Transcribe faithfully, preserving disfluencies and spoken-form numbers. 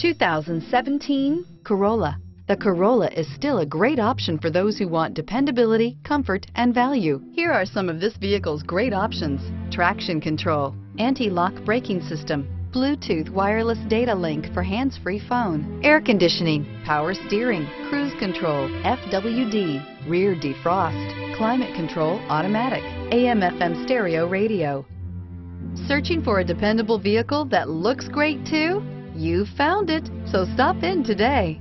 two thousand seventeen Corolla. The Corolla is still a great option for those who want dependability, comfort, and value. Here are some of this vehicle's great options: traction control, anti-lock braking system, Bluetooth wireless data link for hands-free phone, air conditioning, power steering, cruise control, F W D, rear defrost, climate control automatic, A M F M stereo radio. Searching for a dependable vehicle that looks great too? You found it, so stop in today.